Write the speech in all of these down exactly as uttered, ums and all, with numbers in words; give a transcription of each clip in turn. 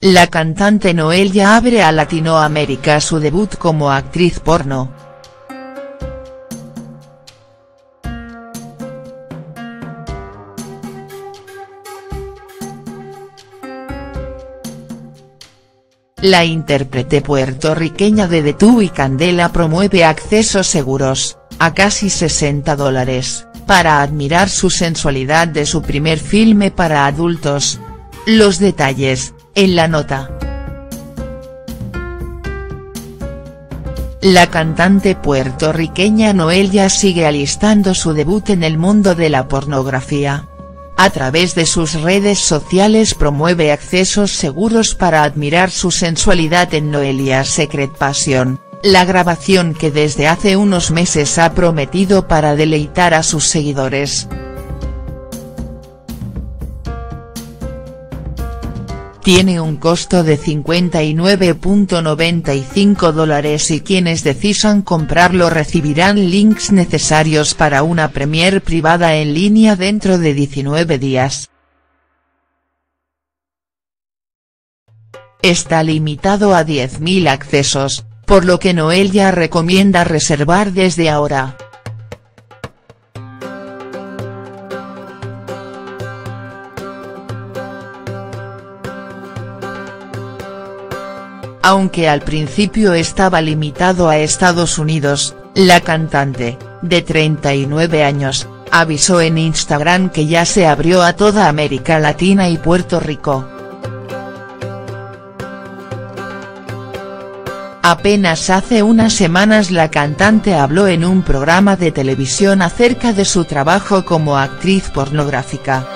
La cantante Noelia abre a Latinoamérica su debut como actriz porno. La intérprete puertorriqueña de De Tú y Candela promueve accesos seguros, a casi sesenta dólares, para admirar su sensualidad de su primer filme para adultos. Los detalles, en la nota. La cantante puertorriqueña Noelia sigue alistando su debut en el mundo de la pornografía. A través de sus redes sociales promueve accesos seguros para admirar su sensualidad en Noelia's Secret Passion, la grabación que desde hace unos meses ha prometido para deleitar a sus seguidores. Tiene un costo de cincuenta y nueve noventa y cinco dólares y quienes decidan comprarlo recibirán links necesarios para una premiere privada en línea dentro de diecinueve días. Está limitado a diez mil accesos, por lo que Noelia recomienda reservar desde ahora. Aunque al principio estaba limitado a Estados Unidos, la cantante, de treinta y nueve años, avisó en Instagram que ya se abrió a toda América Latina y Puerto Rico. Apenas hace unas semanas la cantante habló en un programa de televisión acerca de su trabajo como actriz pornográfica.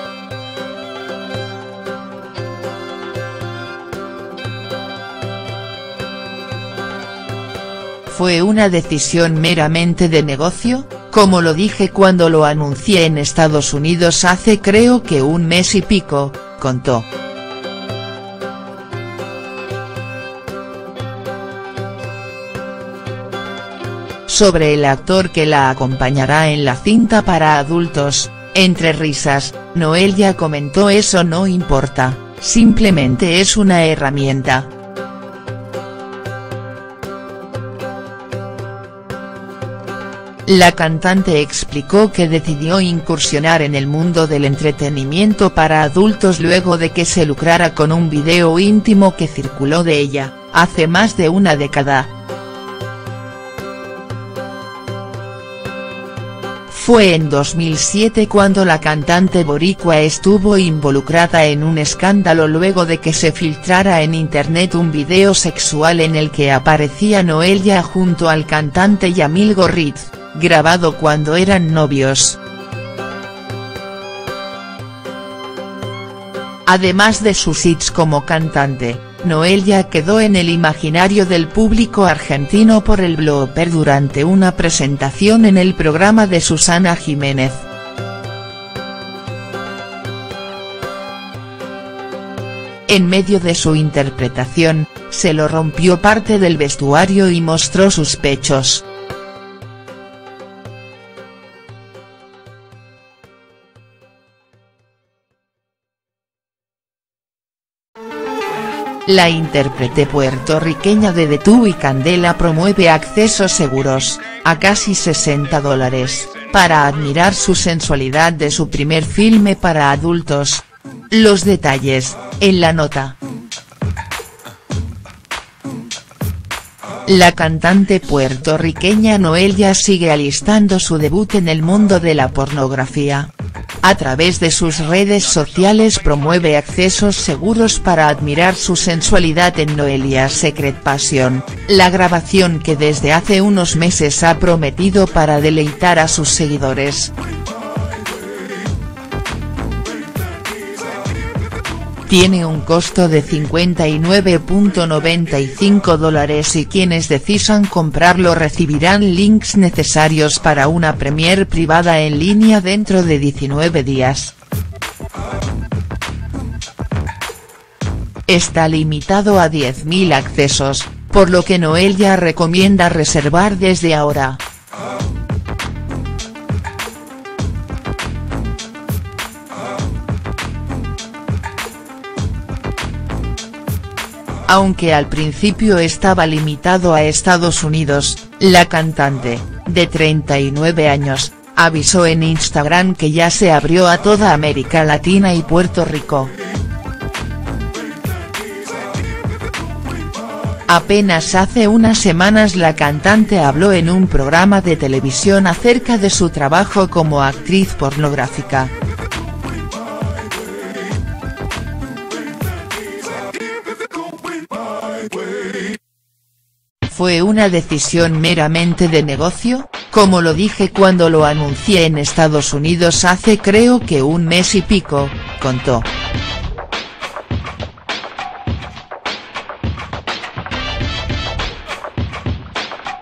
¿Fue una decisión meramente de negocio? Como lo dije cuando lo anuncié en Estados Unidos hace creo que un mes y pico, contó. Sobre el actor que la acompañará en la cinta para adultos, entre risas, Noelia comentó: eso no importa, simplemente es una herramienta. La cantante explicó que decidió incursionar en el mundo del entretenimiento para adultos luego de que se lucrara con un video íntimo que circuló de ella, hace más de una década. Fue en dos mil siete cuando la cantante boricua estuvo involucrada en un escándalo luego de que se filtrara en internet un video sexual en el que aparecía Noelia junto al cantante Yamil Gorritz, grabado cuando eran novios. Además de sus hits como cantante, Noelia quedó en el imaginario del público argentino por el blooper durante una presentación en el programa de Susana Giménez. En medio de su interpretación, se lo rompió parte del vestuario y mostró sus pechos. La intérprete puertorriqueña de De Tú y Candela promueve accesos seguros, a casi sesenta dólares, para admirar su sensualidad de su primer filme para adultos. Los detalles, en la nota. La cantante puertorriqueña Noelia sigue alistando su debut en el mundo de la pornografía. A través de sus redes sociales promueve accesos seguros para admirar su sensualidad en Noelia's Secret Passion, la grabación que desde hace unos meses ha prometido para deleitar a sus seguidores. Tiene un costo de cincuenta y nueve noventa y cinco dólares y quienes decidan comprarlo recibirán links necesarios para una premiere privada en línea dentro de diecinueve días. Está limitado a diez mil accesos, por lo que Noelia recomienda reservar desde ahora. aunque al principio estaba limitado a Estados Unidos, la cantante, de treinta y nueve años, avisó en Instagram que ya se abrió a toda América Latina y Puerto Rico. Apenas hace unas semanas la cantante habló en un programa de televisión acerca de su trabajo como actriz pornográfica. Fue una decisión meramente de negocio, como lo dije cuando lo anuncié en Estados Unidos hace creo que un mes y pico, contó.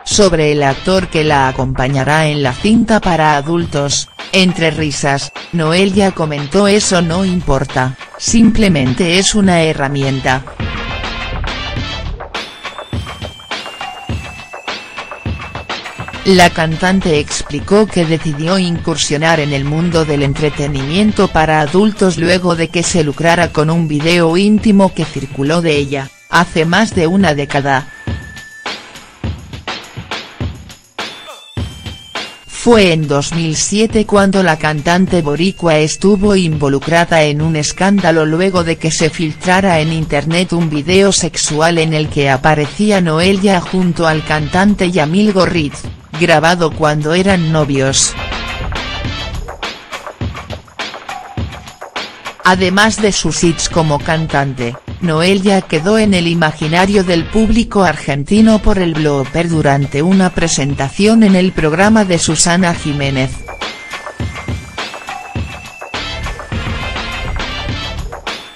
Sobre el actor que la acompañará en la cinta para adultos, entre risas, Noelia comentó: eso no importa, simplemente es una herramienta. La cantante explicó que decidió incursionar en el mundo del entretenimiento para adultos luego de que se lucrara con un video íntimo que circuló de ella, hace más de una década. Fue en dos mil siete cuando la cantante boricua estuvo involucrada en un escándalo luego de que se filtrara en internet un video sexual en el que aparecía Noelia junto al cantante Yamil Gorritz, grabado cuando eran novios. Además de sus hits como cantante, Noelia quedó en el imaginario del público argentino por el blooper durante una presentación en el programa de Susana Giménez.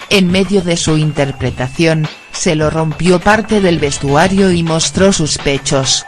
En medio de su interpretación, se lo rompió parte del vestuario y mostró sus pechos.